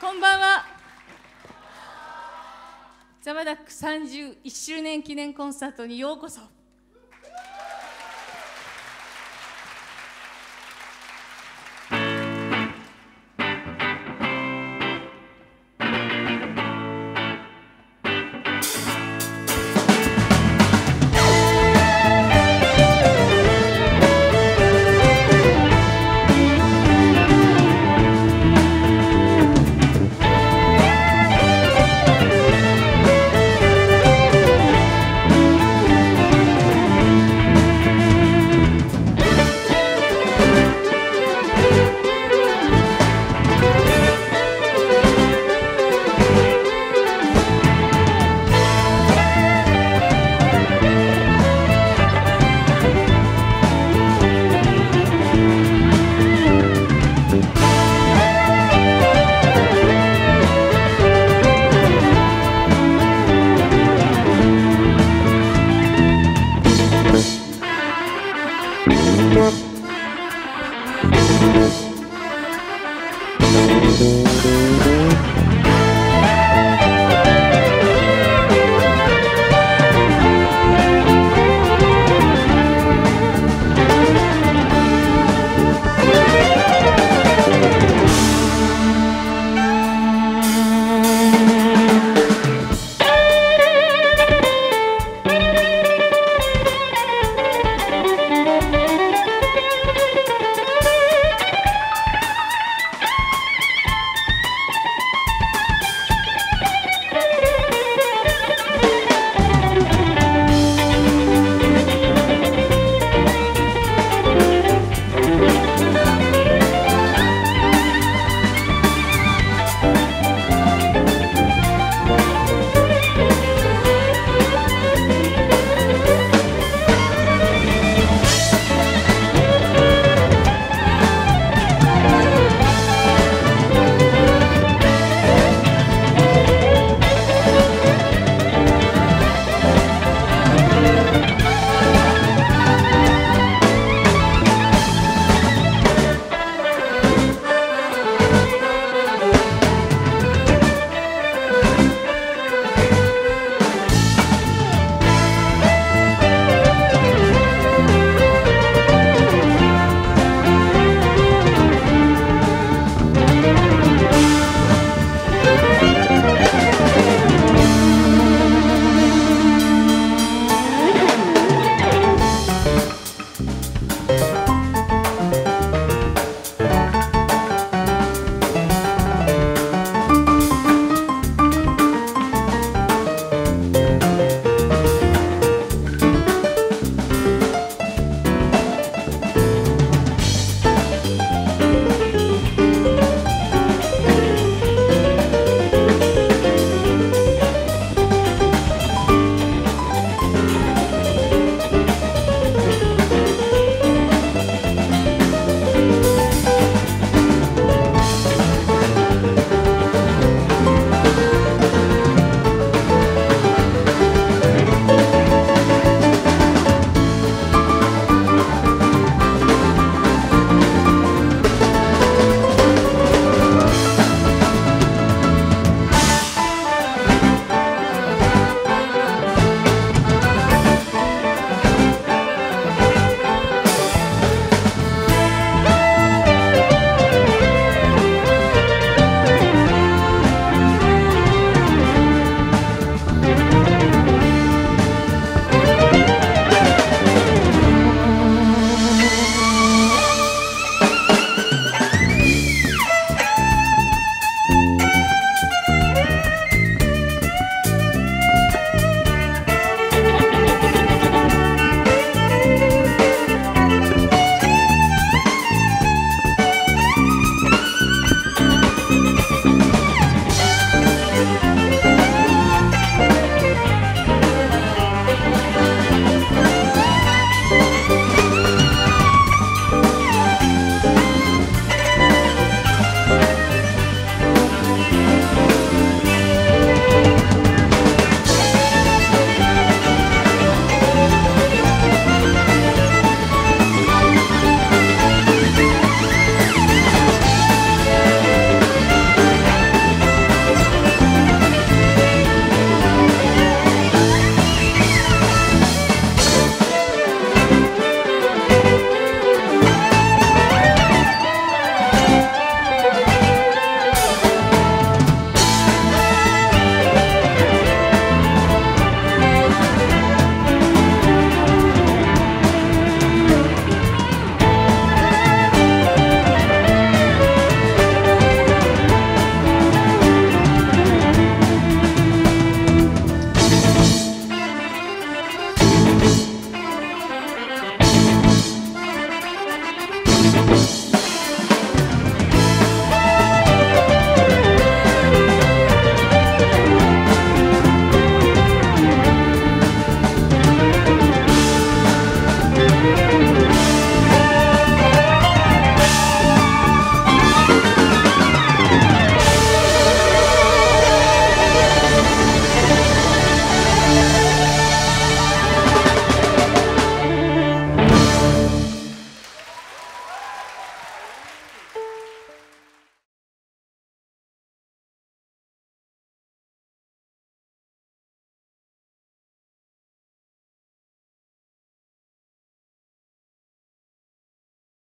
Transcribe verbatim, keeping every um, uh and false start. こんばんは。ザマダックさんじゅういっしゅうねん記念コンサートにようこそ。We'll be right back.